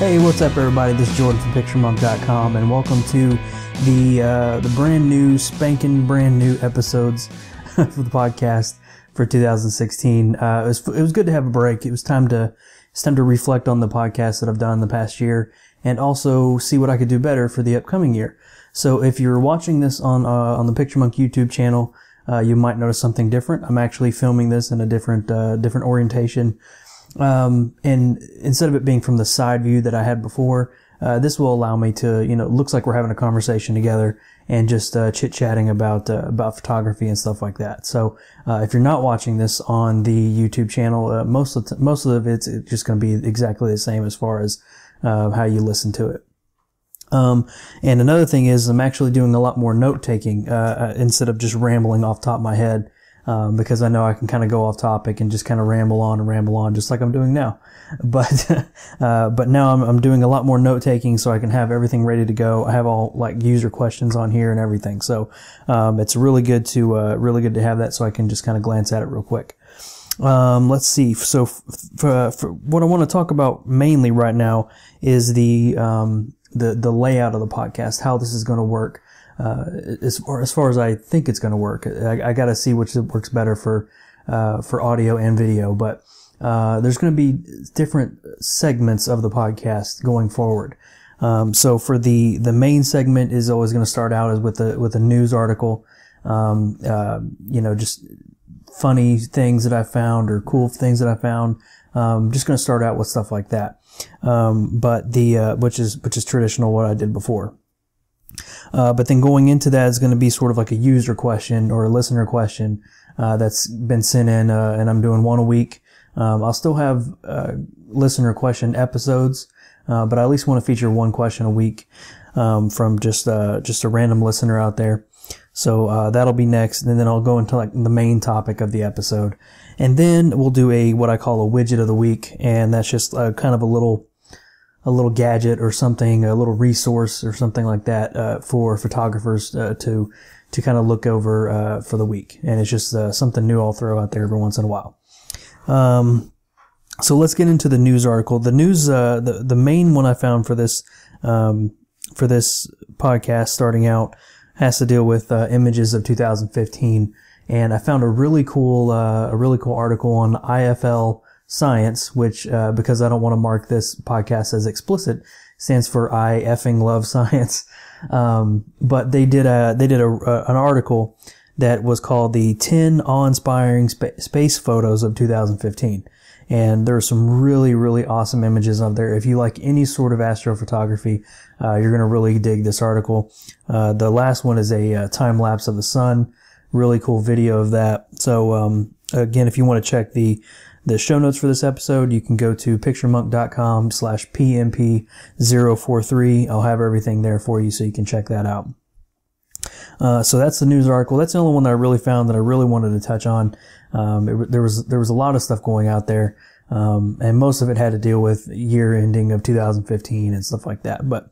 Hey, what's up everybody, this is Jordan from PictureMonk.com and welcome to the brand new episodes for the podcast for 2016. It was good to have a break. It's time to reflect on the podcast that I've done in the past year and also see what I could do better for the upcoming year. So if you're watching this on the PictureMonk YouTube channel, you might notice something different. I'm actually filming this in a different orientation. And instead of it being from the side view that I had before, this will allow me to, it looks like we're having a conversation together and just, chit-chatting about photography and stuff like that. So, if you're not watching this on the YouTube channel, most of it's just going to be exactly the same as far as, how you listen to it. And another thing is I'm actually doing a lot more note-taking, instead of just rambling off the top of my head. Because I know I can kind of go off topic and just kind of ramble on just like I'm doing now. But, but now I'm doing a lot more note taking so I can have everything ready to go. I have all like user questions on here and everything. So, it's really good to have that so I can just kind of glance at it real quick. Let's see. So for what I want to talk about mainly right now is the layout of the podcast, how this is going to work. As far as I think it's going to work, I got to see which works better for audio and video. But there's going to be different segments of the podcast going forward. So for the main segment is always going to start out as with a news article, just funny things that I found or cool things that I found. Just going to start out with stuff like that. But which is traditional what I did before. But then going into that is going to be sort of like a user question or a listener question, that's been sent in, and I'm doing one a week. I'll still have, listener question episodes, but I at least want to feature one question a week, from just a random listener out there. So, that'll be next. And then I'll go into like the main topic of the episode. And then we'll do what I call a widget of the week. And that's just kind of a little gadget or something, a little resource or something like that, for photographers, to kind of look over, for the week. And it's just, something new I'll throw out there every once in a while. So let's get into the news article. The news, the main one I found for this podcast starting out has to deal with, images of 2015. And I found a really cool article on IFL Science, which, because I don't want to mark this podcast as explicit, stands for I effing love science. But they did an article that was called the 10 awe-inspiring space photos of 2015. And there are some really, really awesome images up there. If you like any sort of astrophotography, you're going to really dig this article. The last one is a time lapse of the sun. Really cool video of that. So, again, if you want to check the show notes for this episode, you can go to picturemonk.com/PMP043. I'll have everything there for you so you can check that out. So that's the news article. That's the only one that I really found that I really wanted to touch on. There was a lot of stuff going out there. And most of it had to deal with year ending of 2015 and stuff like that. But,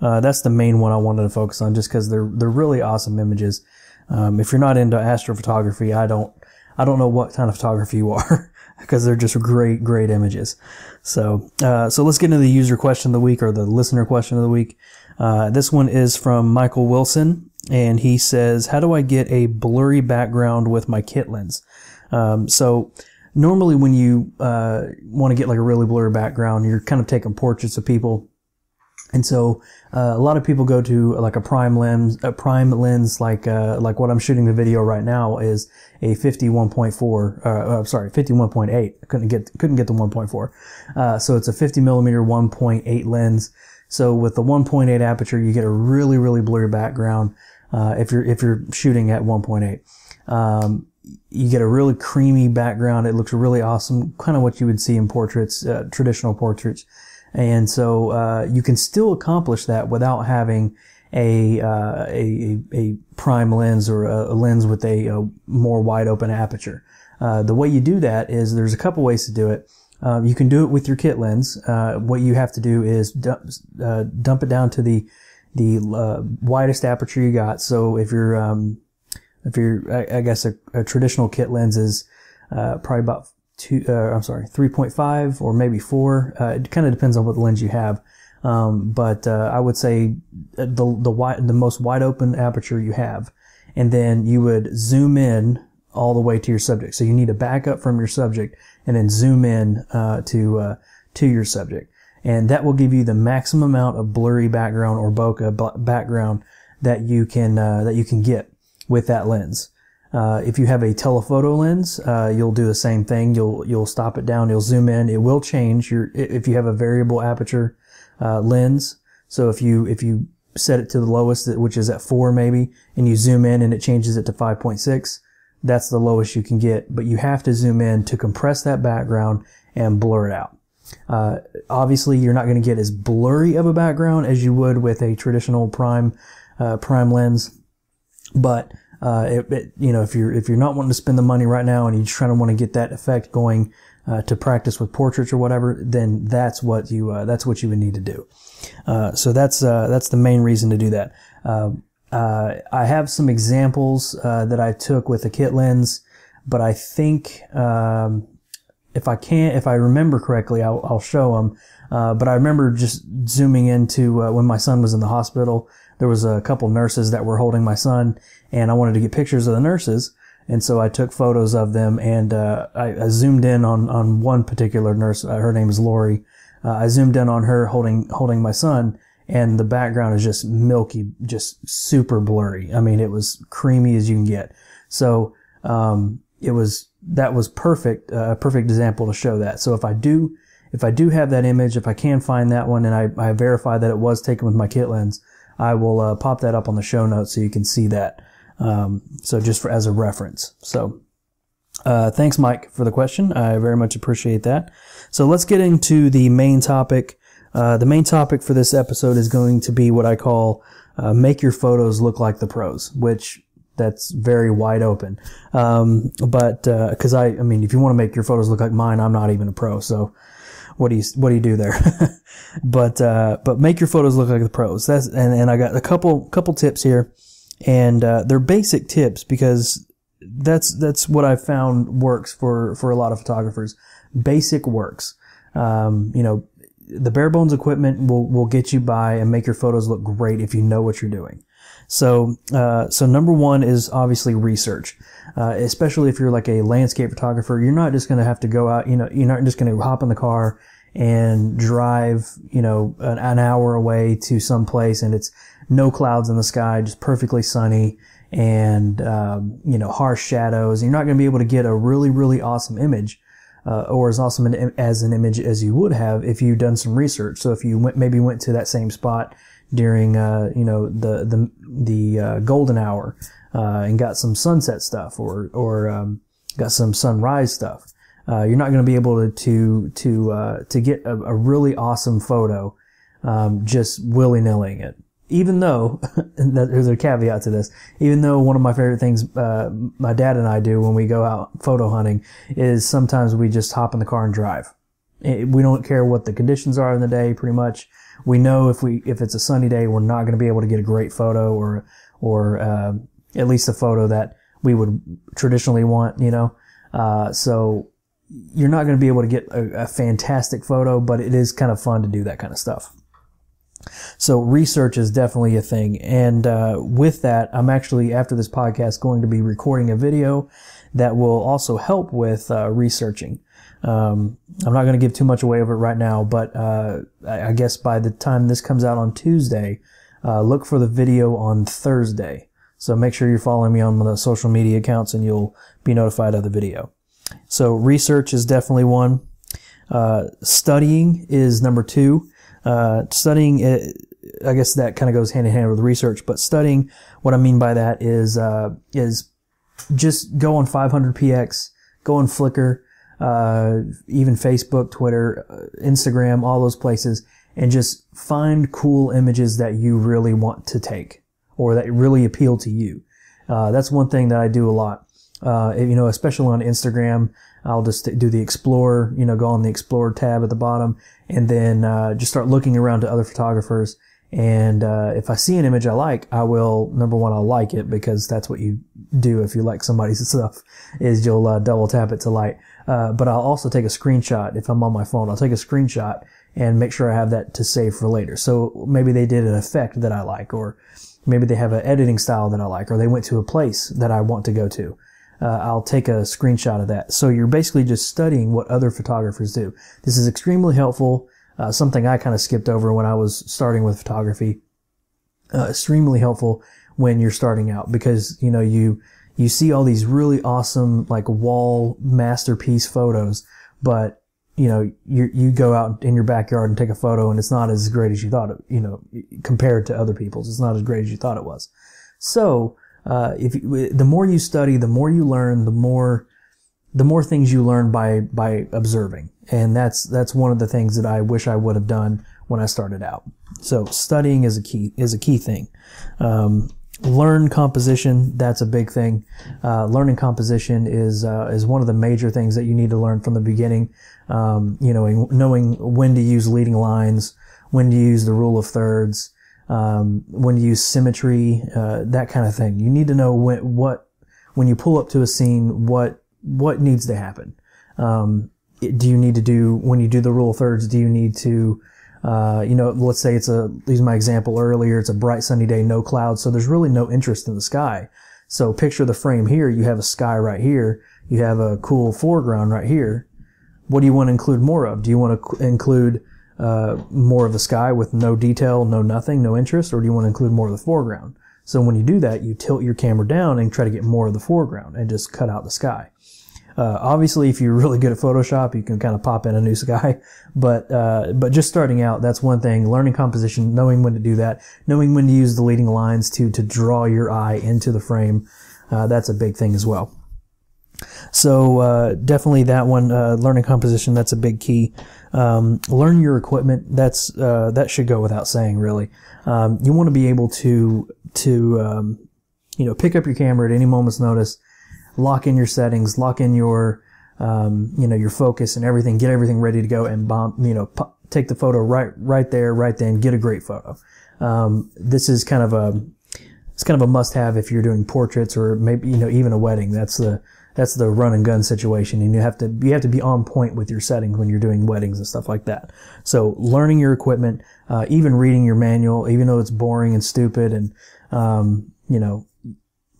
that's the main one I wanted to focus on just because they're really awesome images. If you're not into astrophotography, I don't know what kind of photography you are because they're just great images. So, so let's get into the user question of the week or the listener question of the week. This one is from Michael Wilson and he says, how do I get a blurry background with my kit lens? So normally when you, want to get like a really blurry background, you're kind of taking portraits of people. And so, a lot of people go to like a prime lens, like what I'm shooting the video right now is a 51.8. Couldn't get the 1.4. So it's a 50 millimeter 1.8 lens. So with the 1.8 aperture, you get a really, really blurry background. If you're shooting at 1.8, you get a really creamy background. It looks really awesome. Kind of what you would see in portraits, traditional portraits. And so, you can still accomplish that without having a prime lens or a lens with a more wide open aperture. The way you do that is there's a couple ways to do it. You can do it with your kit lens. What you have to do is dump it down to the widest aperture you got. So if you're, I guess a traditional kit lens is, probably about 3.5 or maybe 4. It kind of depends on what lens you have. I would say the most wide open aperture you have, and then you would zoom in all the way to your subject. So you need to back up from your subject and then zoom in to your subject, and that will give you the maximum amount of blurry background or bokeh background that you can get with that lens. If you have a telephoto lens, you'll do the same thing. You'll stop it down. You'll zoom in. It will change your, if you have a variable aperture, lens. So if you set it to the lowest, which is at 4 maybe, and you zoom in and it changes it to 5.6, that's the lowest you can get. But you have to zoom in to compress that background and blur it out. Obviously you're not going to get as blurry of a background as you would with a traditional prime lens, but you know, if you're not wanting to spend the money right now and you're just trying to want to get that effect going, to practice with portraits or whatever, then that's what you would need to do. So that's the main reason to do that. I have some examples, that I took with a kit lens, but I think, if I remember correctly, I'll show them. But I remember just zooming into, when my son was in the hospital, there was a couple nurses that were holding my son, and I wanted to get pictures of the nurses. And so I took photos of them, and I zoomed in on one particular nurse. Her name is Lori. I zoomed in on her holding my son, and the background is just milky, just super blurry. I mean, it was creamy as you can get. So, that was perfect, a perfect example to show that. So if I do have that image, if I can find that one, and I verify that it was taken with my kit lens, I will pop that up on the show notes so you can see that. So just as a reference. So, thanks, Mike, for the question. I very much appreciate that. So let's get into the main topic. The main topic for this episode is going to be what I call, make your photos look like the pros, which that's very wide open. Cause I mean, if you want to make your photos look like mine, I'm not even a pro. So what do you do there? But make your photos look like the pros. That's, and I got a couple tips here, and, they're basic tips because that's what I found works for a lot of photographers. Basic works. You know, the bare bones equipment will get you by and make your photos look great if you know what you're doing. So, so number one is obviously research. Especially if you're like a landscape photographer, you're not just going to have to go out, you know, you're not just going to hop in the car and drive, you know, an hour away to some place and it's no clouds in the sky, just perfectly sunny and, you know, harsh shadows. You're not going to be able to get a really, really awesome image, or as awesome an image as you would have if you've done some research. So if you maybe went to that same spot during, you know, the golden hour, and got some sunset stuff or got some sunrise stuff, you're not going to be able to get a really awesome photo, just willy-nillying it. Even though, there's a caveat to this, even though one of my favorite things, my dad and I do when we go out photo hunting is sometimes we just hop in the car and drive. We don't care what the conditions are in the day, pretty much. We know if it's a sunny day, we're not going to be able to get a great photo or at least a photo that we would traditionally want, you know. So you're not going to be able to get a fantastic photo, but it is kind of fun to do that kind of stuff. So research is definitely a thing. And with that, I'm actually, after this podcast, going to be recording a video that will also help with researching. I'm not going to give too much away of it right now, but I guess by the time this comes out on Tuesday, look for the video on Thursday. So make sure you're following me on the social media accounts and you'll be notified of the video. So research is definitely one. Studying is number 2. Studying, I guess that kind of goes hand in hand with research, but studying, what I mean by that is just go on 500px, go on Flickr, even Facebook, Twitter, Instagram, all those places, and just find cool images that you really want to take or that really appeal to you. That's one thing that I do a lot. You know, especially on Instagram, I'll just do the Explore, you know, go on the Explore tab at the bottom and then, just start looking around to other photographers And if I see an image I like, I will, number one, I'll like it, because that's what you do if you like somebody's stuff, is you'll double tap it to like. But I'll also take a screenshot. If I'm on my phone, I'll take a screenshot and make sure I have that to save for later. So maybe they did an effect that I like, or maybe they have an editing style that I like, or they went to a place that I want to go to. I'll take a screenshot of that. So you're basically just studying what other photographers do. This is extremely helpful. Something I kind of skipped over when I was starting with photography. Extremely helpful when you're starting out, because, you know, you see all these really awesome, like, wall masterpiece photos, but, you know, you go out in your backyard and take a photo and it's not as great as you thought it, you know, compared to other people's. It's not as great as you thought it was. So, the more you study, the more you learn, the more things you learn by observing. And that's one of the things that I wish I would have done when I started out. So studying is a key thing. Learn composition. That's a big thing. Learning composition is one of the major things that you need to learn from the beginning. You know, knowing when to use leading lines, when to use the rule of thirds, when to use symmetry, that kind of thing. You need to know when you pull up to a scene, what needs to happen. Do you need to do, when you do the rule of thirds, do you need to, you know, let's say use my example earlier, it's a bright sunny day, no clouds, so there's really no interest in the sky. So picture the frame here, you have a sky right here, you have a cool foreground right here. What do you want to include more of? Do you want to include more of the sky with no detail, no nothing, no interest, or do you want to include more of the foreground? So when you do that, you tilt your camera down and try to get more of the foreground and just cut out the sky. Obviously, if you're really good at Photoshop, you can kind of pop in a new sky, but just starting out, that's one thing. Learning composition, knowing when to do that, knowing when to use the leading lines to draw your eye into the frame, that's a big thing as well. So definitely that one, learning composition, that's a big key. Learn your equipment, that should go without saying, really. You want to be able to you know, pick up your camera at any moment's notice, lock in your settings, lock in your, you know, your focus and everything, get everything ready to go and bomb, you know, take the photo right there, right then, get a great photo. This is kind of a must have if you're doing portraits or maybe, you know, even a wedding. That's the run and gun situation. And you have to be on point with your settings when you're doing weddings and stuff like that. So learning your equipment, even reading your manual, even though it's boring and stupid and, you know,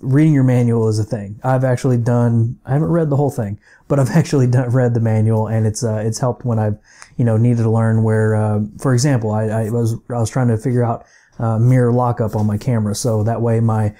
reading your manual is a thing. I haven't read the whole thing, but I've actually read the manual, and it's helped when I've, you know, needed to learn where, for example, I was trying to figure out, mirror lockup on my camera. So that way my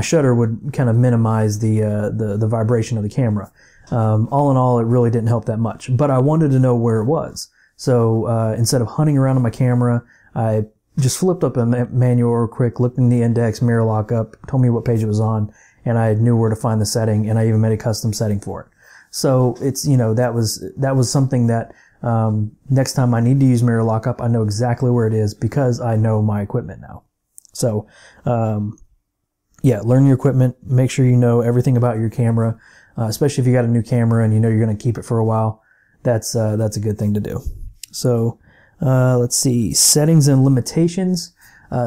shutter would kind of minimize the vibration of the camera. All in all, it really didn't help that much, but I wanted to know where it was. So, instead of hunting around on my camera, I just flipped up a manual real quick, looked in the index, mirror lockup, told me what page it was on, and I knew where to find the setting, and I even made a custom setting for it. So it's, you know, that was something that, next time I need to use mirror lockup, I know exactly where it is because I know my equipment now. So, yeah, learn your equipment, make sure you know everything about your camera, especially if you got a new camera and you know you're going to keep it for a while. That's a good thing to do. So, let's see, settings and limitations.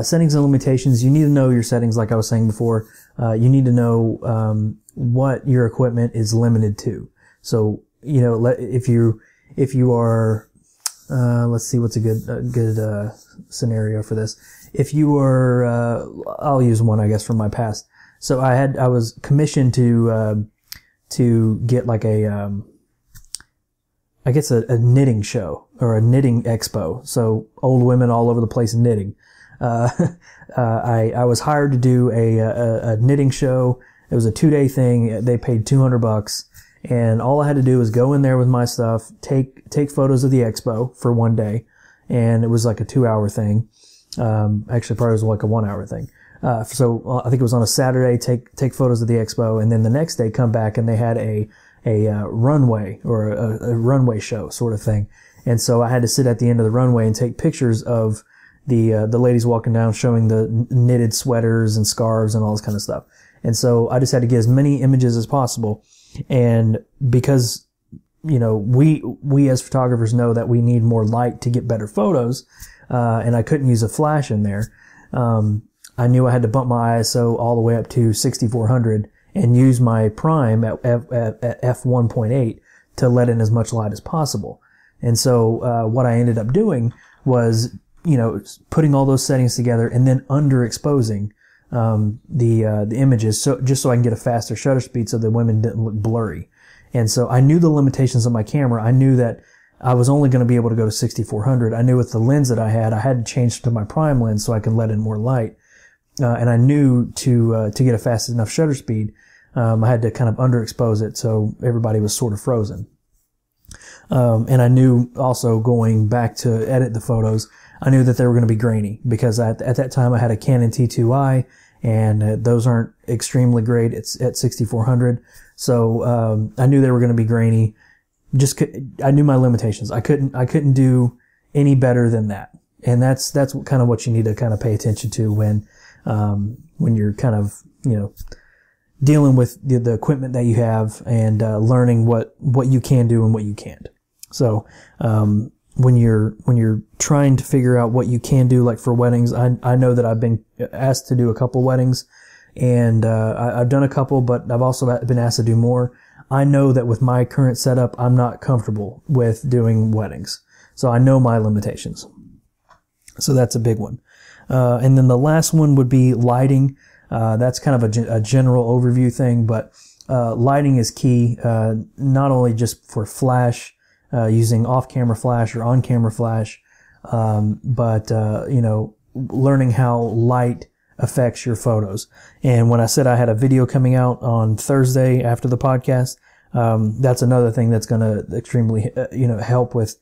Settings and limitations, you need to know your settings, like I was saying before. You need to know what your equipment is limited to. So, you know, if you are, let's see, what's a good scenario for this. If you are, I'll use one, I guess, from my past. So I was commissioned to get like a knitting show or a knitting expo. So old women all over the place knitting. I was hired to do a knitting show. It was a 2-day thing. They paid $200, and all I had to do was go in there with my stuff, take photos of the expo for one day, and it was like a 2-hour thing. Actually, probably was like a 1-hour thing. So I think it was on a Saturday. Take photos of the expo, and then the next day come back, and they had a runway or a runway show sort of thing. And so I had to sit at the end of the runway and take pictures of the ladies walking down, showing the knitted sweaters and scarves and all this kind of stuff. And so I just had to get as many images as possible. And because you know, we as photographers know that we need more light to get better photos, and I couldn't use a flash in there. I knew I had to bump my ISO all the way up to 6400 and use my prime at f1.8 to let in as much light as possible. And so what I ended up doing was, you know, putting all those settings together and then underexposing the images, so just so I can get a faster shutter speed so the women didn't look blurry. And so I knew the limitations of my camera. I knew that I was only going to be able to go to 6400. I knew with the lens that I had to change to my prime lens so I could let in more light. And I knew to get a fast enough shutter speed, I had to kind of underexpose it so everybody was sort of frozen. And I knew also, going back to edit the photos, I knew that they were going to be grainy, because at that time I had a Canon T2i, and those aren't extremely great. It's at 6400. So, I knew they were going to be grainy. Just, I knew my limitations. I couldn't do any better than that. And that's kind of what you need to kind of pay attention to when you're kind of, you know, dealing with the equipment that you have, and learning what you can do and what you can't. So, when you're trying to figure out what you can do, like for weddings, I know that I've been asked to do a couple weddings, and I've done a couple, but I've also been asked to do more. I know that with my current setup, I'm not comfortable with doing weddings. So I know my limitations. So that's a big one. And then the last one would be lighting. That's kind of a general overview thing, but lighting is key, not only just for flash, using off-camera flash or on-camera flash, but you know, learning how light affects your photos. And when I said I had a video coming out on Thursday after the podcast, that's another thing that's going to extremely, you know, help with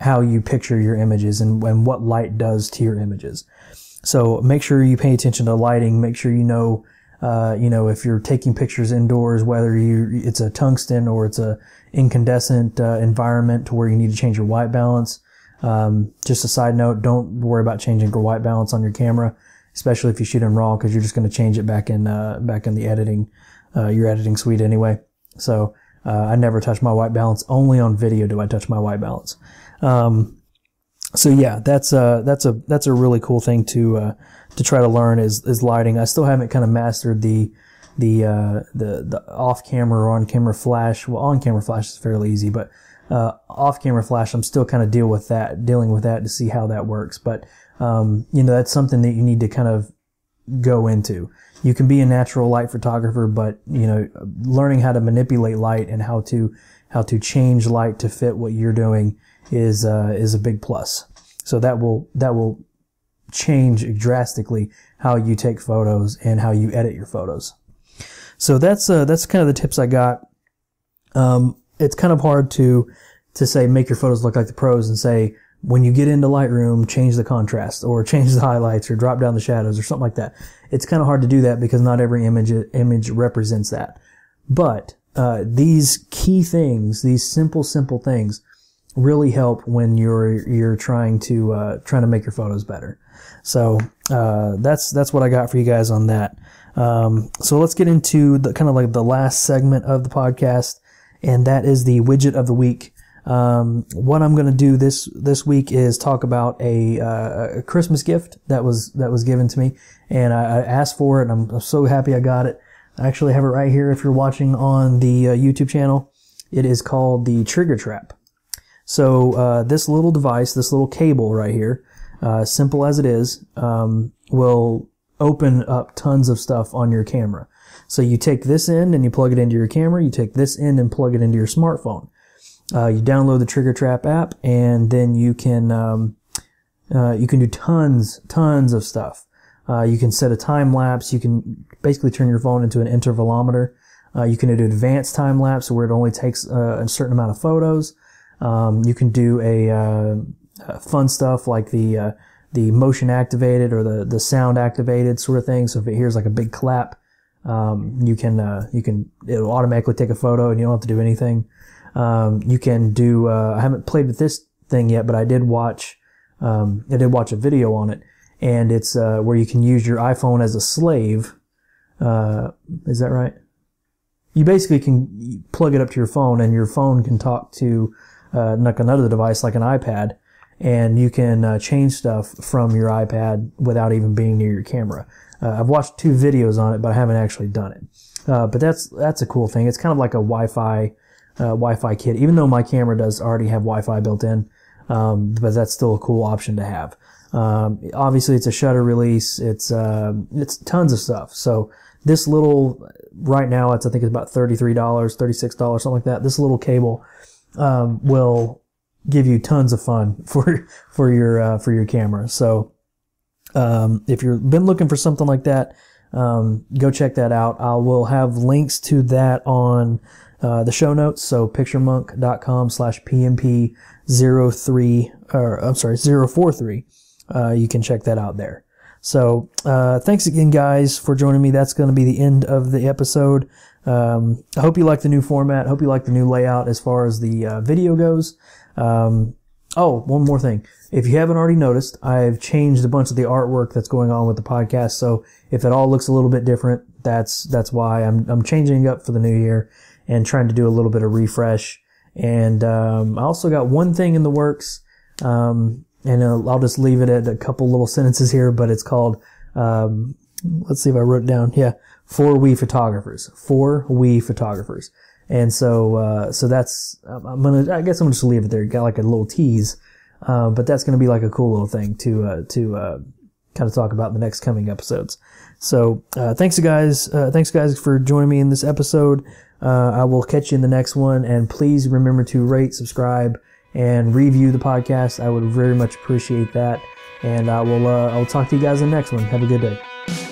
how you picture your images and what light does to your images. So make sure you pay attention to lighting. Make sure you know, if you're taking pictures indoors, whether it's a tungsten or it's a incandescent environment, to where you need to change your white balance. Just a side note, don't worry about changing your white balance on your camera, especially if you shoot in RAW, because you're just going to change it back in the editing, your editing suite anyway. So I never touch my white balance. Only on video do I touch my white balance. So yeah, that's a really cool thing to try to learn is lighting. I still haven't kind of mastered the off camera or on camera flash. Well, on camera flash is fairly easy, but off camera flash, I'm still kind of dealing with that to see how that works. But you know, that's something that you need to kind of go into. You can be a natural light photographer, but you know, learning how to manipulate light and how to change light to fit what you're doing is a big plus. So that will change drastically how you take photos and how you edit your photos. So that's kind of the tips I got. It's kind of hard to say make your photos look like the pros and say, when you get into Lightroom, change the contrast or change the highlights or drop down the shadows or something like that. It's kind of hard to do that because not every image represents that. But these key things, these simple things, really help when you're trying to make your photos better. So that's what I got for you guys on that. So let's get into the kind of like the last segment of the podcast, and that is the widget of the week. What I'm going to do this week is talk about a Christmas gift that was given to me, and I asked for it, and I'm so happy I got it. I actually have it right here. If you're watching on the YouTube channel, it is called the TriggerTrap. So this little device, this little cable right here, simple as it is, will open up tons of stuff on your camera. So you take this end and you plug it into your camera. You take this end and plug it into your smartphone. You download the TriggerTrap app, and then you can do tons of stuff. You can set a time lapse. You can basically turn your phone into an intervalometer. You can do advanced time lapse where it only takes a certain amount of photos. You can do fun stuff like the motion activated or the sound activated sort of thing. So if it hears like a big clap, it'll automatically take a photo and you don't have to do anything. You can do, I haven't played with this thing yet, but I did watch a video on it, and it's, where you can use your iPhone as a slave. Is that right? you basically can plug it up to your phone, and your phone can talk to like another device, like an iPad, and you can change stuff from your iPad without even being near your camera. I've watched 2 videos on it, but I haven't actually done it. But that's a cool thing. It's kind of like a Wi-Fi kit, even though my camera does already have Wi-Fi built in, but that's still a cool option to have. Obviously, it's a shutter release. It's tons of stuff. So this little, right now, I think it's about $33, $36, something like that. This little cable will give you tons of fun for your camera. So if you've been looking for something like that, go check that out. I will have links to that on the show notes. So picturemonk.com/PMP03, or I'm sorry, 043. You can check that out there. So thanks again, guys, for joining me. That's going to be the end of the episode. I hope you like the new format. I hope you like the new layout as far as the video goes. Oh, one more thing. If you haven't already noticed, I've changed a bunch of the artwork that's going on with the podcast. So if it all looks a little bit different, that's why I'm changing up for the new year and trying to do a little bit of refresh. And I also got one thing in the works. And I'll just leave it at a couple little sentences here, but it's called, let's see if I wrote it down. Yeah. For We Photographers. And so, so that's, I guess I'm just leave it there. Got like a little tease. But that's going to be like a cool little thing to kind of talk about in the next coming episodes. So, thanks guys for joining me in this episode. I will catch you in the next one, and please remember to rate, subscribe, and review the podcast. I would very much appreciate that. And I will I'll talk to you guys in the next one. Have a good day.